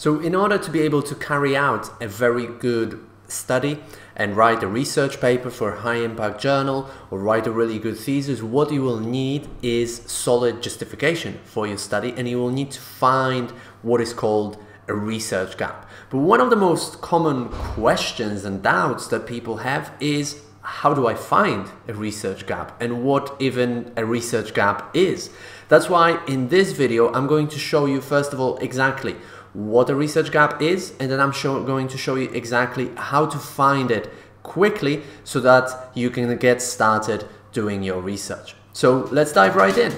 So in order to be able to carry out a very good study and write a research paper for a high-impact journal or write a really good thesis, what you will need is solid justification for your study, and you will need to find what is called a research gap. But one of the most common questions and doubts that people have is, how do I find a research gap, and what even a research gap is? That's why in this video I'm going to show you first of all exactly what a research gap is, and then I'm going to show you exactly how to find it quickly so that you can get started doing your research. So let's dive right in.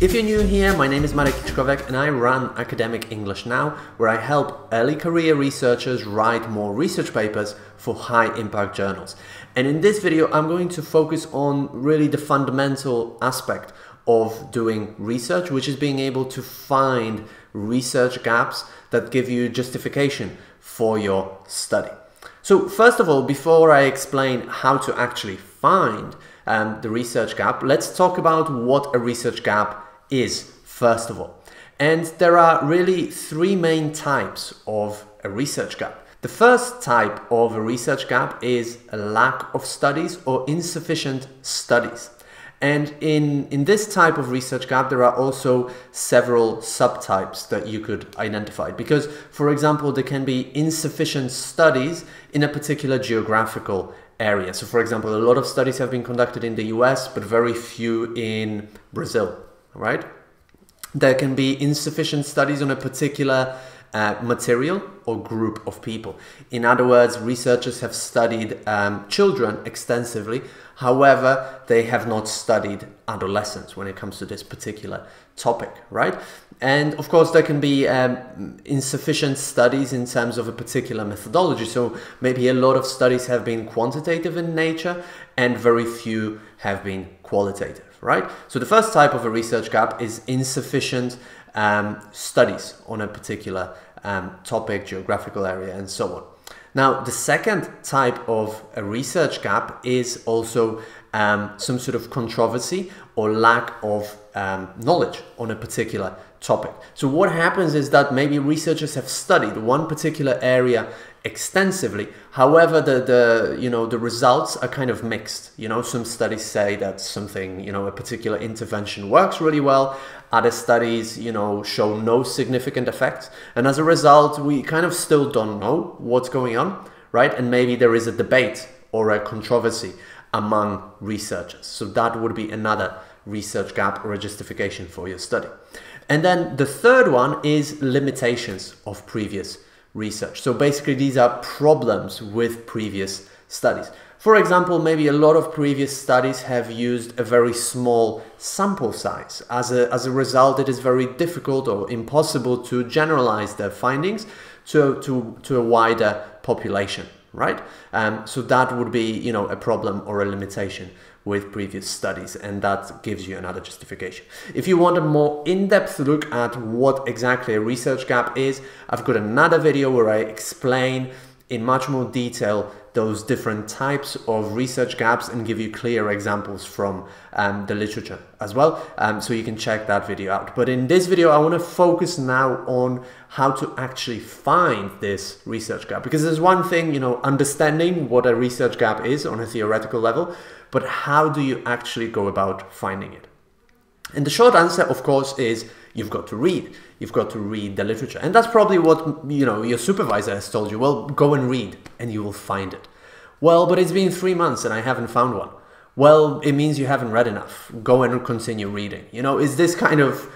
If you're new here, my name is Marek Kiczkowiak and I run Academic English Now, where I help early career researchers write more research papers for high impact journals. And in this video, I'm going to focus on really the fundamental aspect of doing research, which is being able to find research gaps that give you justification for your study. So first of all, before I explain how to actually find the research gap, let's talk about what a research gap is first of all. And there are really three main types of a research gap. The first type of a research gap is a lack of studies or insufficient studies. And in this type of research gap, there are also several subtypes that you could identify, because, for example, there can be insufficient studies in a particular geographical area. So, for example, a lot of studies have been conducted in the US, but very few in Brazil. Right? There can be insufficient studies on a particular material or group of people. In other words, researchers have studied children extensively, however, they have not studied adolescents when it comes to this particular topic, right? And of course, there can be insufficient studies in terms of a particular methodology. So maybe a lot of studies have been quantitative in nature and very few have been qualitative, right? So the first type of a research gap is insufficient studies on a particular topic, geographical area, and so on. Now, the second type of a research gap is also some sort of controversy or lack of knowledge on a particular topic. So what happens is that maybe researchers have studied one particular area extensively, however, the results are kind of mixed. You know, some studies say that something, you know, a particular intervention works really well, other studies, you know, show no significant effects, and as a result we kind of still don't know what's going on, right? And maybe there is a debate or a controversy among researchers. So that would be another research gap or a justification for your study. And then the third one is limitations of previous research. So basically these are problems with previous studies. For example, maybe a lot of previous studies have used a very small sample size. As a result, it is very difficult or impossible to generalize their findings to a wider population, right? So that would be, you know, a problem or a limitation with previous studies, and that gives you another justification. If you want a more in-depth look at what exactly a research gap is, I've got another video where I explain in much more detail those different types of research gaps and give you clear examples from the literature as well, so you can check that video out. But in this video I want to focus now on how to actually find this research gap, because there's one thing, you know, understanding what a research gap is on a theoretical level, but how do you actually go about finding it? And the short answer, of course, is you've got to read. You've got to read the literature. And that's probably what, you know, your supervisor has told you. Well, go and read and you will find it. Well, but it's been 3 months and I haven't found one. Well, it means you haven't read enough. Go and continue reading. You know, is this kind of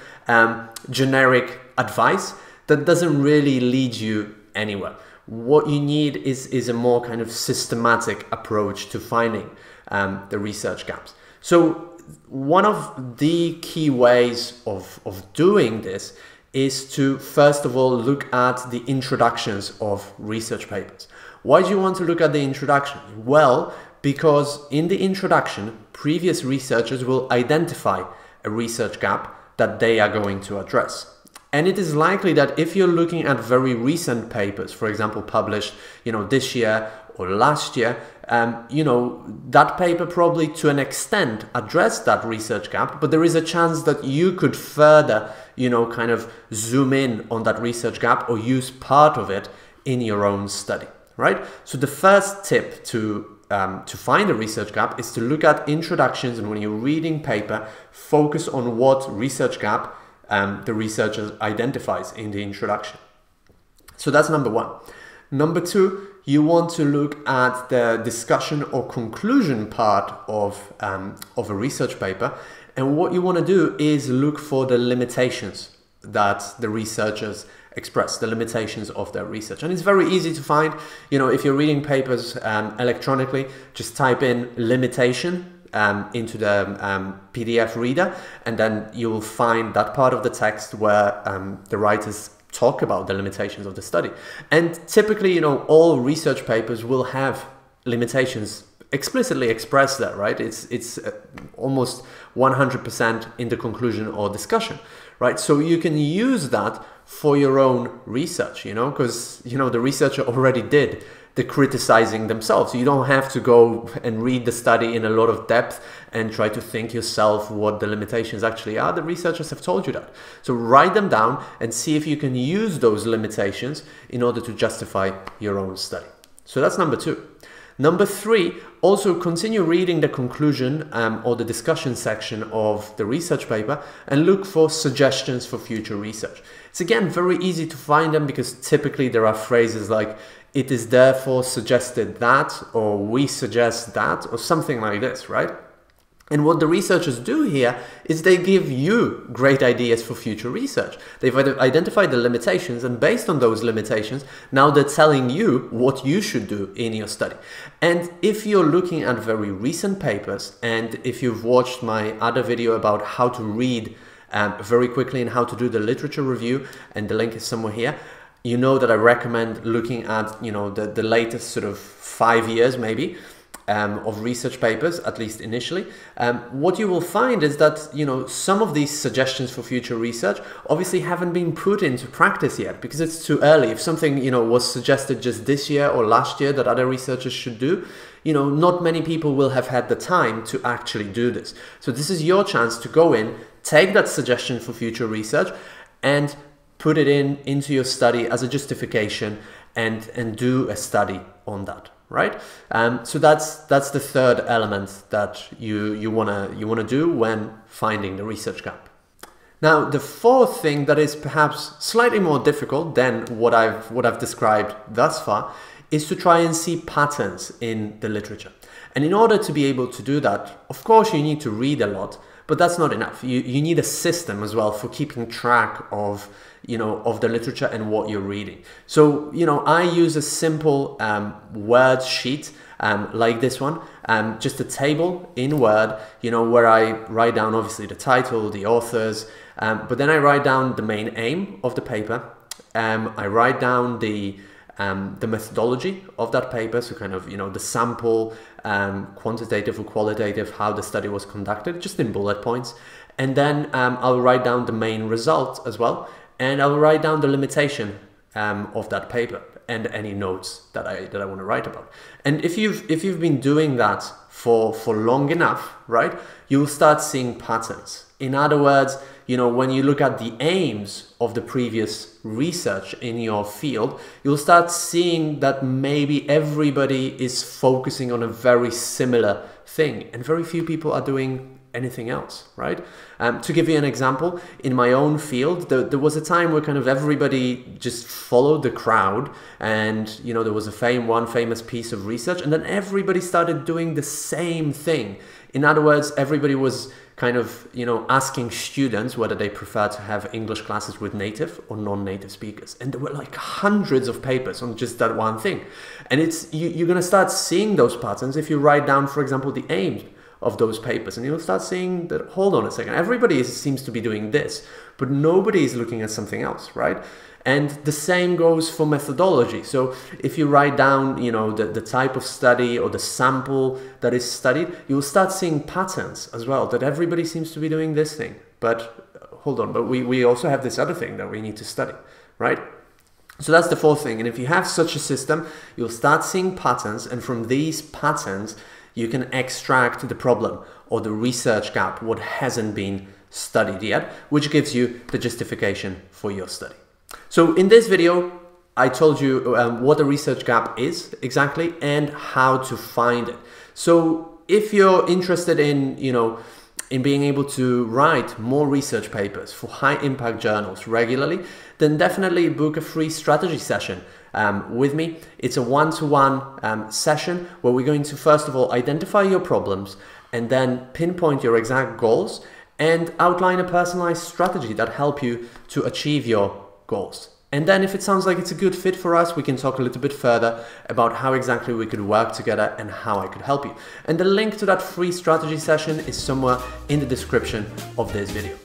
generic advice that doesn't really lead you anywhere. What you need is a more kind of systematic approach to finding the research gaps. So one of the key ways of doing this is to, first of all, look at the introductions of research papers. Why do you want to look at the introductions? Well, because in the introduction, previous researchers will identify a research gap that they are going to address. And it is likely that if you're looking at very recent papers, for example, published, you know, this year or last year, you know, that paper probably to an extent addressed that research gap, but there is a chance that you could further, you know, kind of zoom in on that research gap or use part of it in your own study, right? So the first tip to find the research gap is to look at introductions, and when you're reading paper, focus on what research gap the researcher identifies in the introduction. So that's number one. Number two, you want to look at the discussion or conclusion part of a research paper, and what you want to do is look for the limitations that the researchers express, the limitations of their research. And it's very easy to find, you know, if you're reading papers electronically, just type in limitation into the PDF reader, and then you will find that part of the text where the writers talk about the limitations of the study. And typically, you know, all research papers will have limitations explicitly expressed there, right? It's almost 100% in the conclusion or discussion, right? So you can use that for your own research, you know, because, you know, the researcher already did the criticizing themselves. You don't have to go and read the study in a lot of depth and try to think yourself what the limitations actually are. The researchers have told you that. So write them down and see if you can use those limitations in order to justify your own study. So that's number two. Number three, also continue reading the conclusion or the discussion section of the research paper and look for suggestions for future research. It's again very easy to find them because typically there are phrases like "it is therefore suggested that" or "we suggest that" or something like this, right? And what the researchers do here is they give you great ideas for future research. They've identified the limitations, and based on those limitations, now they're telling you what you should do in your study. And if you're looking at very recent papers, and if you've watched my other video about how to read very quickly and how to do the literature review, and the link is somewhere here, you know that I recommend looking at, you know, the latest sort of 5 years maybe, of research papers, at least initially. What you will find is that, you know, some of these suggestions for future research obviously haven't been put into practice yet because it's too early. If something, you know, was suggested just this year or last year that other researchers should do, you know, not many people will have had the time to actually do this. So this is your chance to go in, take that suggestion for future research and put it into your study as a justification and do a study on that. Right, so that's the third element that you wanna do when finding the research gap. Now, the fourth thing that is perhaps slightly more difficult than what I've described thus far is to try and see patterns in the literature. And in order to be able to do that, of course, you need to read a lot, but that's not enough. You need a system as well for keeping track of, you know, of the literature and what you're reading. So, you know, I use a simple Word sheet like this one, just a table in Word, you know, where I write down obviously the title, the authors, but then I write down the main aim of the paper. I write down the methodology of that paper, so kind of, you know, the sample, quantitative or qualitative, how the study was conducted, just in bullet points. And then I'll write down the main result as well. And I'll write down the limitation of that paper and any notes that I want to write about. And if you've been doing that for long enough, right, you will start seeing patterns. In other words, you know, when you look at the aims of the previous research in your field, you'll start seeing that maybe everybody is focusing on a very similar thing and very few people are doing anything else, right? To give you an example, in my own field, there was a time where kind of everybody just followed the crowd, and, you know, there was one famous piece of research, and then everybody started doing the same thing. In other words, everybody was kind of, you know, asking students whether they prefer to have English classes with native or non-native speakers. And there were like hundreds of papers on just that one thing. And it's, you're going to start seeing those patterns if you write down, for example, the aims of those papers, and you'll start seeing that, hold on a second, everybody seems to be doing this, but nobody is looking at something else, right? And the same goes for methodology. So if you write down, you know, the type of study or the sample that is studied, you'll start seeing patterns as well, that everybody seems to be doing this thing, but hold on, but we also have this other thing that we need to study, right? So that's the fourth thing. And if you have such a system, you'll start seeing patterns, and from these patterns, you can extract the problem or the research gap, what hasn't been studied yet, which gives you the justification for your study. So in this video, I told you what a research gap is exactly and how to find it. So if you're interested in, in being able to write more research papers for high impact journals regularly, then definitely book a free strategy session with me. It's a one-to-one session where we're going to, first of all, identify your problems and then pinpoint your exact goals and outline a personalized strategy that helps you to achieve your goals. And then if it sounds like it's a good fit for us, we can talk a little bit further about how exactly we could work together and how I could help you. And the link to that free strategy session is somewhere in the description of this video.